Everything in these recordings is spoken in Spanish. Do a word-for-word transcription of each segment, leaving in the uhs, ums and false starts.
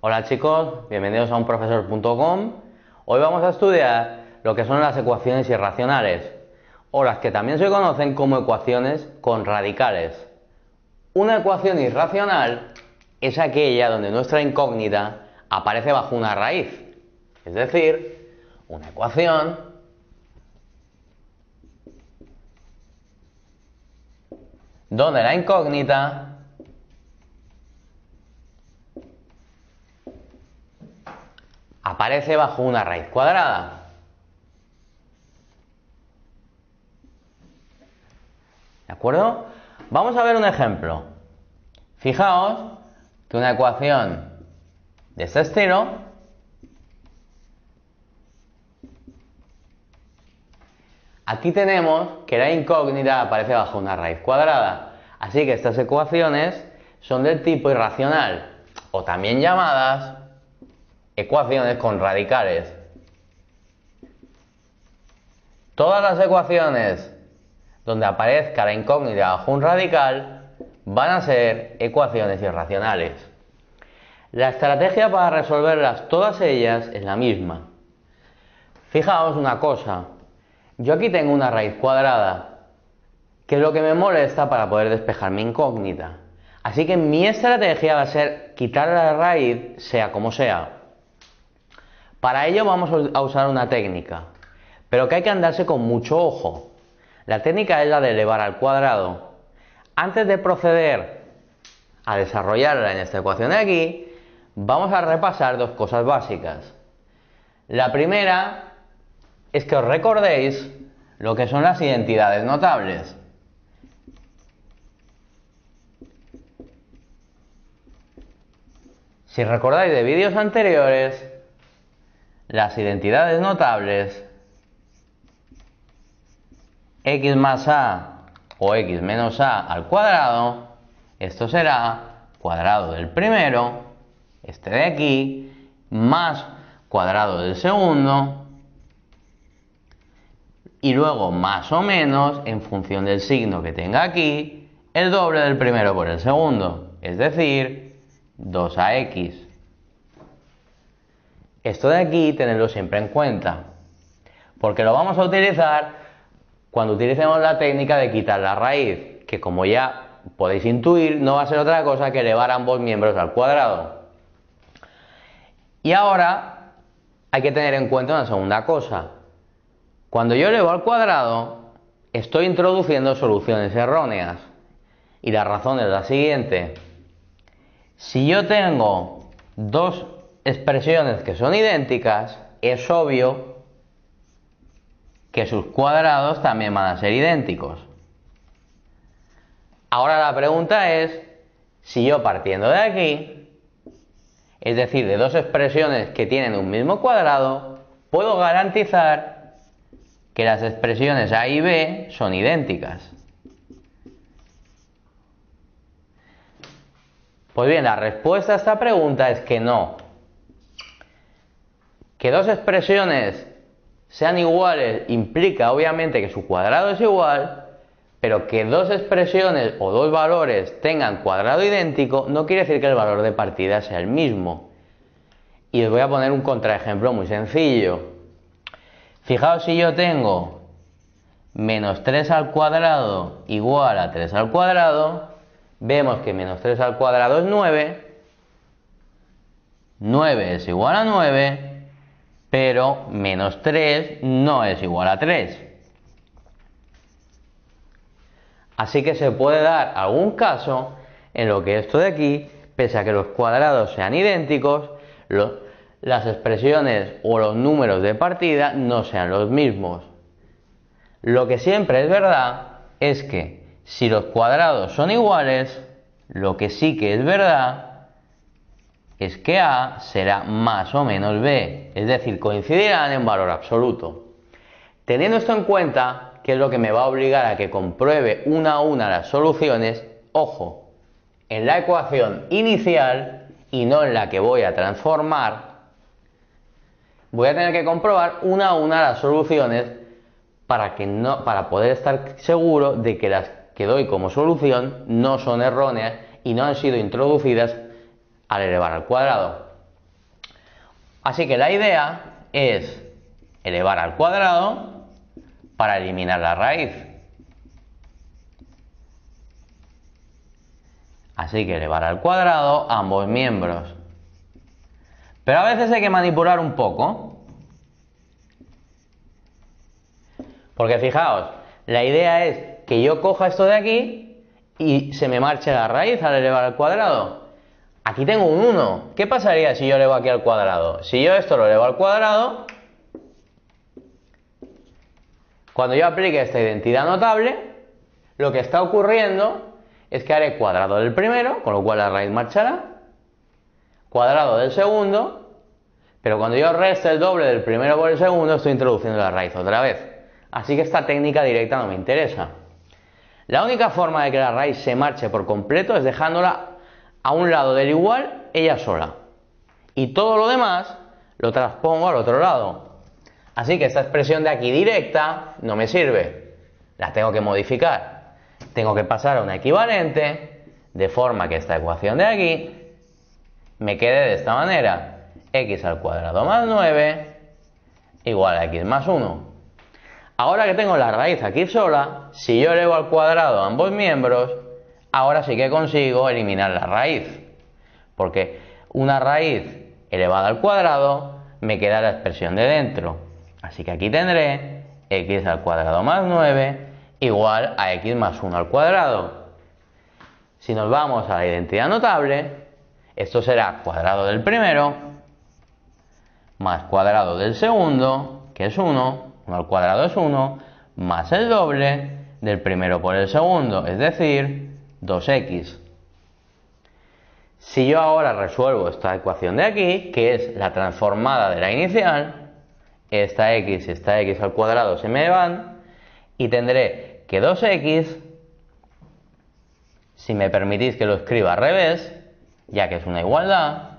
Hola chicos, bienvenidos a un profesor punto com. Hoy vamos a estudiar lo que son las ecuaciones irracionales, o las que también se conocen como ecuaciones con radicales. Una ecuación irracional es aquella donde nuestra incógnita aparece bajo una raíz, es decir, una ecuación donde la incógnita aparece bajo una raíz cuadrada. ¿De acuerdo? Vamos a ver un ejemplo. Fijaos que una ecuación de este estilo aquí tenemos que la incógnita aparece bajo una raíz cuadrada. Así que estas ecuaciones son del tipo irracional, o también llamadas ecuaciones con radicales. Todas las ecuaciones donde aparezca la incógnita bajo un radical van a ser ecuaciones irracionales. La estrategia para resolverlas todas ellas es la misma. Fijaos una cosa. Yo aquí tengo una raíz cuadrada, que es lo que me molesta para poder despejar mi incógnita. Así que mi estrategia va a ser quitar la raíz sea como sea. Para ello vamos a usar una técnica, pero que hay que andarse con mucho ojo. La técnica es la de elevar al cuadrado. Antes de proceder a desarrollarla en esta ecuación de aquí, vamos a repasar dos cosas básicas. La primera es que os recordéis lo que son las identidades notables. Si recordáis de vídeos anteriores, las identidades notables, x más a o x menos a al cuadrado, esto será cuadrado del primero, este de aquí, más cuadrado del segundo, y luego más o menos, en función del signo que tenga aquí, el doble del primero por el segundo, es decir, dos a x. Esto de aquí tenerlo siempre en cuenta, porque lo vamos a utilizar cuando utilicemos la técnica de quitar la raíz, que como ya podéis intuir no va a ser otra cosa que elevar ambos miembros al cuadrado. Y ahora hay que tener en cuenta una segunda cosa. Cuando yo elevo al cuadrado estoy introduciendo soluciones erróneas, y la razón es la siguiente. Si yo tengo dos expresiones que son idénticas, es obvio que sus cuadrados también van a ser idénticos. Ahora la pregunta es, si yo partiendo de aquí, es decir, de dos expresiones que tienen un mismo cuadrado, puedo garantizar que las expresiones a y b son idénticas. Pues bien, la respuesta a esta pregunta es que no. Que dos expresiones sean iguales implica obviamente que su cuadrado es igual, pero que dos expresiones o dos valores tengan cuadrado idéntico no quiere decir que el valor de partida sea el mismo. Y os voy a poner un contraejemplo muy sencillo. Fijaos, si yo tengo menos tres al cuadrado igual a tres al cuadrado, vemos que menos tres al cuadrado es nueve, nueve es igual a nueve, pero menos tres no es igual a tres. Así que se puede dar algún caso en lo que esto de aquí, pese a que los cuadrados sean idénticos, los, las expresiones o los números de partida no sean los mismos. Lo que siempre es verdad es que si los cuadrados son iguales, lo que sí que es verdad es que a será más o menos b, es decir, coincidirán en valor absoluto. Teniendo esto en cuenta, que es lo que me va a obligar a que compruebe una a una las soluciones, ojo, en la ecuación inicial y no en la que voy a transformar, voy a tener que comprobar una a una las soluciones para, que no, para poder estar seguro de que las que doy como solución no son erróneas y no han sido introducidas al elevar al cuadrado. Así que la idea es elevar al cuadrado para eliminar la raíz. Así que elevar al cuadrado ambos miembros. Pero a veces hay que manipular un poco. Porque fijaos, la idea es que yo coja esto de aquí y se me marche la raíz al elevar al cuadrado. Aquí tengo un uno. ¿Qué pasaría si yo elevo aquí al cuadrado? Si yo esto lo elevo al cuadrado, cuando yo aplique esta identidad notable, lo que está ocurriendo es que haré cuadrado del primero, con lo cual la raíz marchará, cuadrado del segundo, pero cuando yo resto el doble del primero por el segundo, estoy introduciendo la raíz otra vez. Así que esta técnica directa no me interesa. La única forma de que la raíz se marche por completo es dejándola a un lado del igual, ella sola. Y todo lo demás lo transpongo al otro lado. Así que esta expresión de aquí directa no me sirve. La tengo que modificar. Tengo que pasar a una equivalente, de forma que esta ecuación de aquí me quede de esta manera. X al cuadrado más nueve igual a X más uno. Ahora que tengo la raíz aquí sola, si yo elevo al cuadrado ambos miembros, ahora sí que consigo eliminar la raíz. Porque una raíz elevada al cuadrado me queda la expresión de dentro. Así que aquí tendré X al cuadrado más nueve igual a X más uno al cuadrado. Si nos vamos a la identidad notable, esto será cuadrado del primero más cuadrado del segundo, que es uno, uno al cuadrado es uno, más el doble del primero por el segundo, es decir, dos X. Si yo ahora resuelvo esta ecuación de aquí, que es la transformada de la inicial, esta X y esta X al cuadrado se me van, y tendré que dos X, si me permitís que lo escriba al revés, ya que es una igualdad,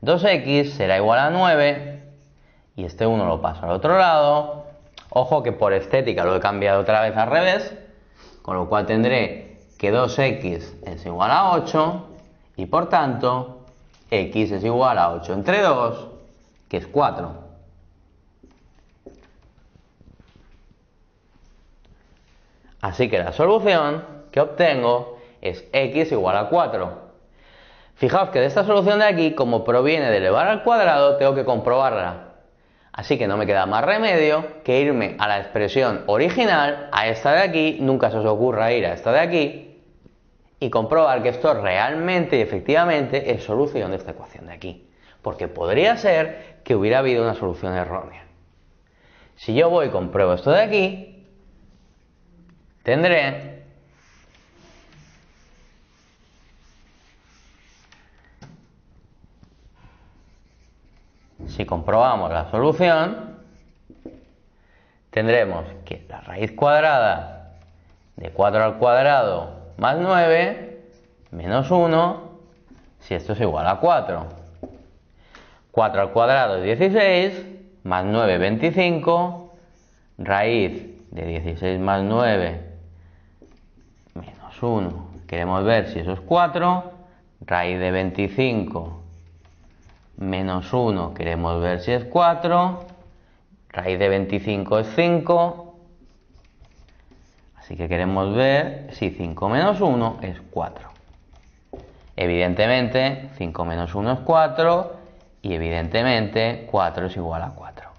dos X será igual a nueve, y este uno lo paso al otro lado. Ojo que por estética lo he cambiado otra vez al revés, con lo cual tendré que dos X es igual a ocho, y por tanto, X es igual a ocho entre dos, que es cuatro. Así que la solución que obtengo es X igual a cuatro. Fijaos que de esta solución de aquí, como proviene de elevar al cuadrado, tengo que comprobarla. Así que no me queda más remedio que irme a la expresión original, a esta de aquí, nunca se os ocurra ir a esta de aquí, y comprobar que esto realmente y efectivamente es solución de esta ecuación de aquí. Porque podría ser que hubiera habido una solución errónea. Si yo voy y compruebo esto de aquí, tendré si comprobamos la solución, tendremos que la raíz cuadrada de cuatro al cuadrado más nueve menos uno, si esto es igual a cuatro. cuatro al cuadrado es dieciséis, más nueve, veinticinco, raíz de dieciséis más nueve menos uno, queremos ver si eso es cuatro, raíz de veinticinco menos uno, queremos ver si es cuatro, raíz de veinticinco es cinco, así que queremos ver si cinco menos uno es cuatro. Evidentemente cinco menos uno es cuatro y evidentemente cuatro es igual a cuatro.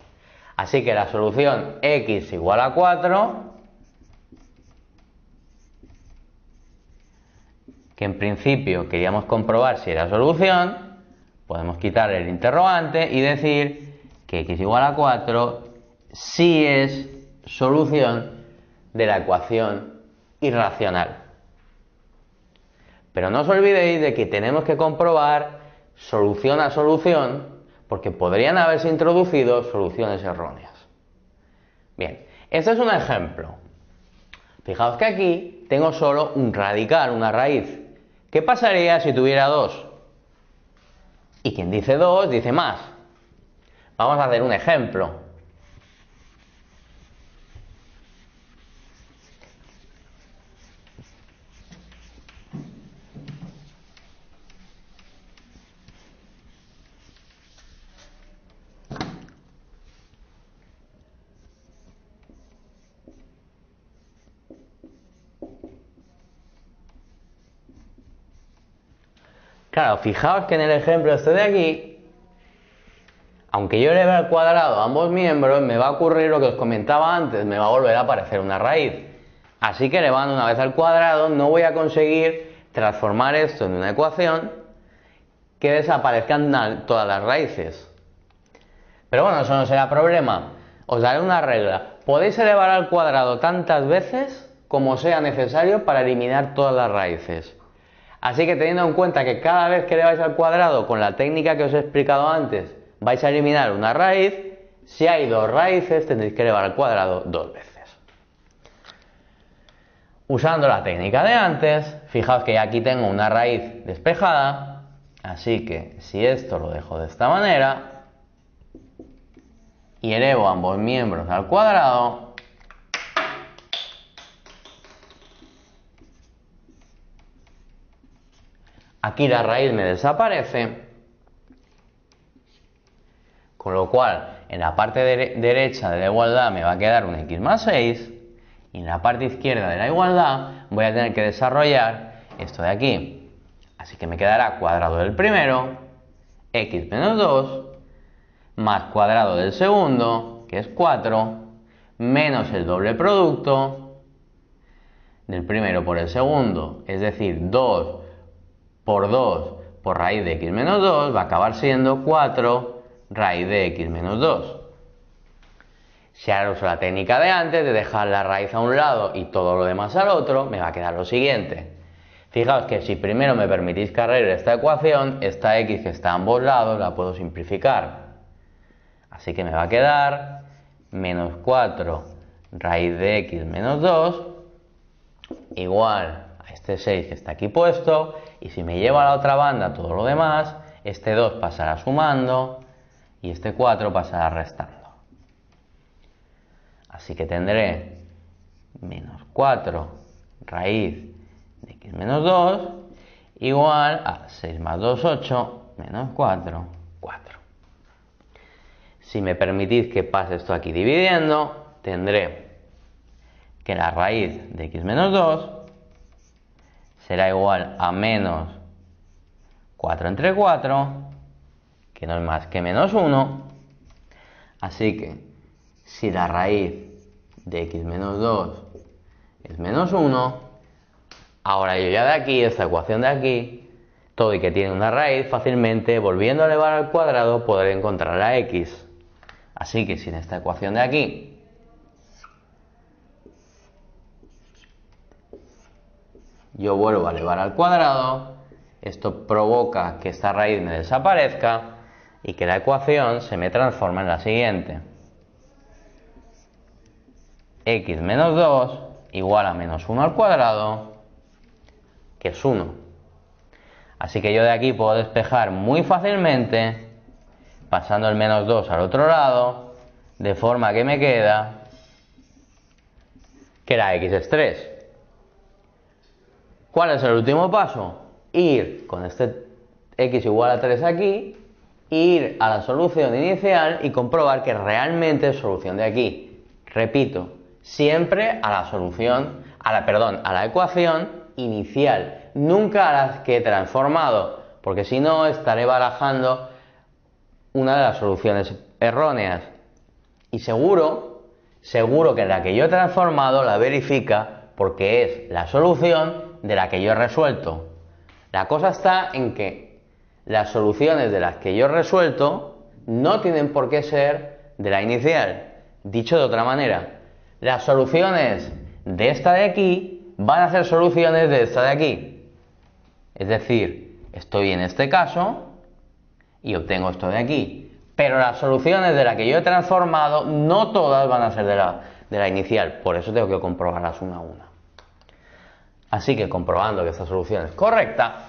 Así que la solución X igual a cuatro, que en principio queríamos comprobar si era solución, podemos quitar el interrogante y decir que X igual a cuatro sí es solución de la ecuación irracional. Pero no os olvidéis de que tenemos que comprobar solución a solución, porque podrían haberse introducido soluciones erróneas. Bien, este es un ejemplo. Fijaos que aquí tengo solo un radical, una raíz. ¿Qué pasaría si tuviera dos? Y quien dice dos, dice más. Vamos a hacer un ejemplo. Claro, fijaos que en el ejemplo este de aquí, aunque yo eleve al cuadrado a ambos miembros, me va a ocurrir lo que os comentaba antes, me va a volver a aparecer una raíz. Así que elevando una vez al cuadrado no voy a conseguir transformar esto en una ecuación que desaparezcan todas las raíces. Pero bueno, eso no será problema. Os daré una regla. Podéis elevar al cuadrado tantas veces como sea necesario para eliminar todas las raíces. Así que teniendo en cuenta que cada vez que eleváis al cuadrado con la técnica que os he explicado antes vais a eliminar una raíz, si hay dos raíces tendréis que elevar al cuadrado dos veces. Usando la técnica de antes, fijaos que ya aquí tengo una raíz despejada, así que si esto lo dejo de esta manera y elevo ambos miembros al cuadrado, aquí la raíz me desaparece, con lo cual en la parte dere- derecha de la igualdad me va a quedar un x más seis, y en la parte izquierda de la igualdad voy a tener que desarrollar esto de aquí. Así que me quedará cuadrado del primero, x menos dos, más cuadrado del segundo, que es cuatro, menos el doble producto del primero por el segundo, es decir, dos por dos por raíz de x menos dos, va a acabar siendo cuatro raíz de x menos dos. Si ahora uso la técnica de antes de dejar la raíz a un lado y todo lo demás al otro, me va a quedar lo siguiente. Fijaos que si primero me permitís que arregle esta ecuación, esta x que está a ambos lados la puedo simplificar. Así que me va a quedar menos cuatro raíz de x menos dos igual a este seis que está aquí puesto, y si me llevo a la otra banda todo lo demás, este dos pasará sumando y este cuatro pasará restando. Así que tendré menos cuatro raíz de x menos dos igual a seis más dos, ocho, menos cuatro, cuatro. Si me permitís que pase esto aquí dividiendo, tendré que la raíz de x menos dos será igual a menos cuatro entre cuatro, que no es más que menos uno. Así que si la raíz de x menos dos es menos uno, ahora yo ya de aquí, esta ecuación de aquí, todo y que tiene una raíz, fácilmente volviendo a elevar al cuadrado podré encontrar la x. Así que si en esta ecuación de aquí yo vuelvo a elevar al cuadrado, esto provoca que esta raíz me desaparezca y que la ecuación se me transforma en la siguiente. X menos dos igual a menos uno al cuadrado, que es uno. Así que yo de aquí puedo despejar muy fácilmente pasando el menos dos al otro lado, de forma que me queda que la x es tres. ¿Cuál es el último paso? Ir con este x igual a tres aquí, ir a la solución inicial y comprobar que realmente es solución de aquí. Repito, siempre a la solución, a la, perdón, a la ecuación inicial, nunca a las que he transformado, porque si no estaré barajando una de las soluciones erróneas, y seguro, seguro que la que yo he transformado la verifica porque es la solución de la que yo he resuelto. La cosa está en que las soluciones de las que yo he resuelto no tienen por qué ser de la inicial. Dicho de otra manera, las soluciones de esta de aquí van a ser soluciones de esta de aquí. Es decir, estoy en este caso y obtengo esto de aquí, pero las soluciones de las que yo he transformado no todas van a ser de la, de la inicial, por eso tengo que comprobarlas una a una. Así que comprobando que esta solución es correcta,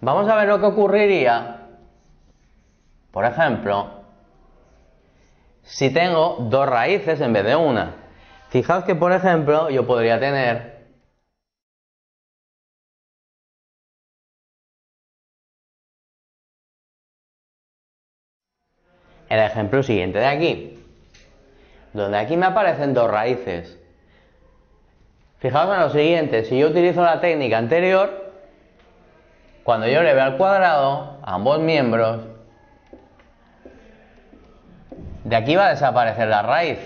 vamos a ver lo que ocurriría, por ejemplo, si tengo dos raíces en vez de una. Fijaos que, por ejemplo, yo podría tener el ejemplo siguiente de aquí, donde aquí me aparecen dos raíces. Fijaos en lo siguiente, si yo utilizo la técnica anterior, Cuando yo eleve al cuadrado ambos miembros, de aquí va a desaparecer la raíz.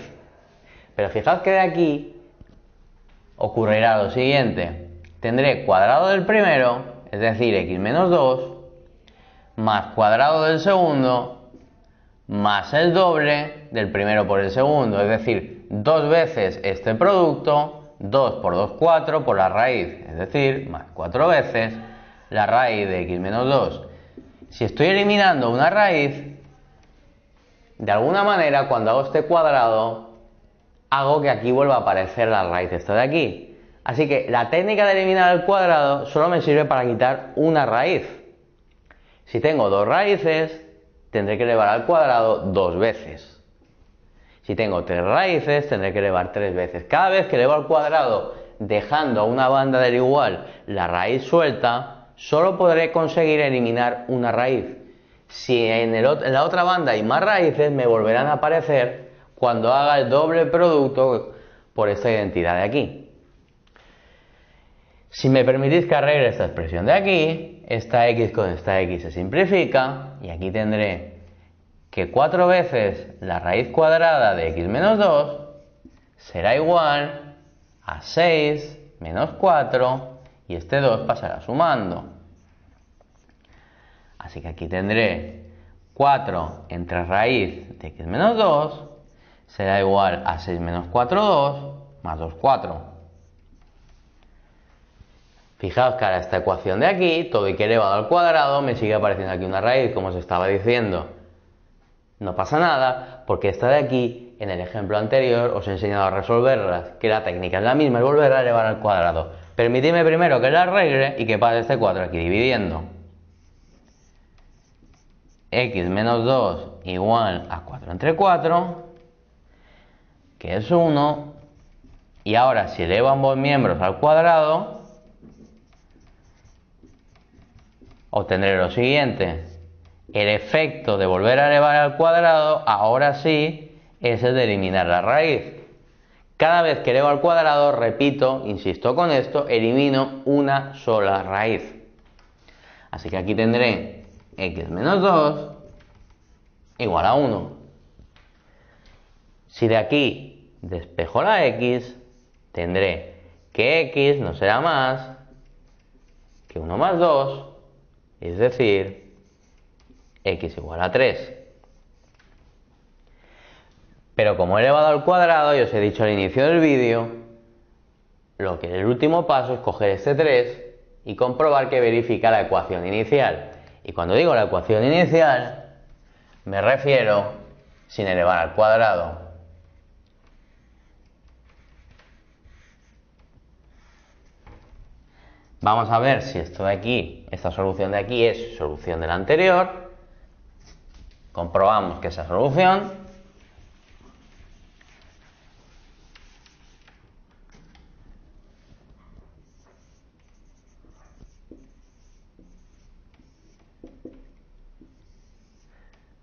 Pero fijaos que de aquí ocurrirá lo siguiente. Tendré cuadrado del primero, es decir, x menos dos, más cuadrado del segundo, más el doble del primero por el segundo. Es decir, dos veces este producto, dos por dos, cuatro, por la raíz. Es decir, más cuatro veces la raíz de x menos dos. Si estoy eliminando una raíz, de alguna manera, cuando hago este cuadrado, hago que aquí vuelva a aparecer la raíz esta de aquí. Así que la técnica de eliminar el cuadrado solo me sirve para quitar una raíz. Si tengo dos raíces, tendré que elevar al cuadrado dos veces. Si tengo tres raíces, tendré que elevar tres veces. Cada vez que elevo al cuadrado, dejando a una banda del igual la raíz suelta, solo podré conseguir eliminar una raíz. Si en, el, en la otra banda hay más raíces, me volverán a aparecer cuando haga el doble producto por esta identidad de aquí. Si me permitís que arregle esta expresión de aquí, esta x con esta x se simplifica y aquí tendré que cuatro veces la raíz cuadrada de x menos dos será igual a seis menos cuatro y este dos pasará sumando. Así que aquí tendré cuatro entre raíz de x menos dos, será igual a seis menos cuatro, dos, más dos, cuatro. Fijaos que ahora esta ecuación de aquí, todo y que elevado al cuadrado, me sigue apareciendo aquí una raíz, como os estaba diciendo. No pasa nada, porque esta de aquí, en el ejemplo anterior, os he enseñado a resolverlas, que la técnica es la misma, es volver a elevar al cuadrado. Permitidme primero que la arregle y que pase este cuatro aquí dividiendo. X menos dos igual a cuatro entre cuatro, que es uno, y ahora si elevo ambos miembros al cuadrado, obtendré lo siguiente. El efecto de volver a elevar al cuadrado, ahora sí, es el de eliminar la raíz. Cada vez que elevo al cuadrado, repito, insisto con esto, elimino una sola raíz. Así que aquí tendré x menos dos igual a uno. Si de aquí despejo la x, tendré que x no será más que uno más dos, es decir, x igual a tres. Pero como he elevado al cuadrado, y os he dicho al inicio del vídeo, lo que el último paso es coger este tres y comprobar que verifica la ecuación inicial. Y cuando digo la ecuación inicial, me refiero sin elevar al cuadrado. Vamos a ver si esto de aquí, esta solución de aquí es solución de la anterior. Comprobamos que esa solución .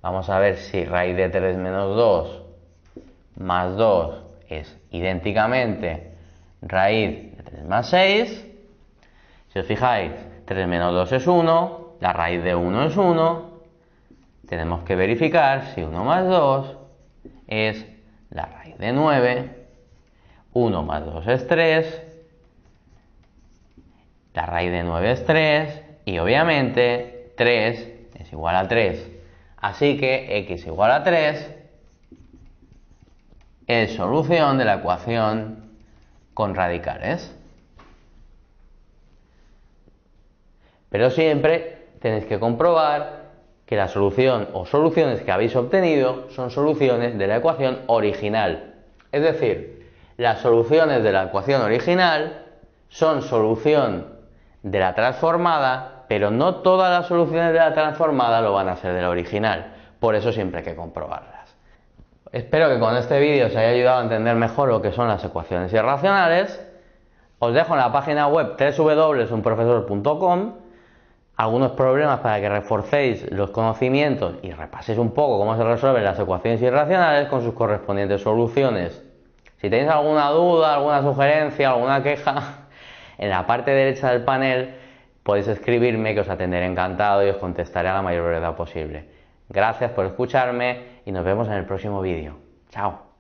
Vamos a ver si raíz de tres menos dos más dos es idénticamente raíz de tres más seis. Si os fijáis, tres menos dos es uno, la raíz de uno es uno. Tenemos que verificar si uno más dos es la raíz de nueve. uno más dos es tres. La raíz de nueve es tres. Y obviamente tres es igual a tres. Así que x igual a tres es solución de la ecuación con radicales. Pero siempre tenéis que comprobar que la solución o soluciones que habéis obtenido son soluciones de la ecuación original. Es decir, las soluciones de la ecuación original son solución de la transformada, pero no todas las soluciones de la transformada lo van a hacer de la original. Por eso siempre hay que comprobarlas. Espero que con este vídeo os haya ayudado a entender mejor lo que son las ecuaciones irracionales. Os dejo en la página web w w w punto un profesor punto com algunos problemas para que reforcéis los conocimientos y repaséis un poco cómo se resuelven las ecuaciones irracionales con sus correspondientes soluciones. Si tenéis alguna duda, alguna sugerencia, alguna queja, en la parte derecha del panel Podéis escribirme, que os atenderé encantado y os contestaré a la mayor brevedad posible. Gracias por escucharme y nos vemos en el próximo vídeo. ¡Chao!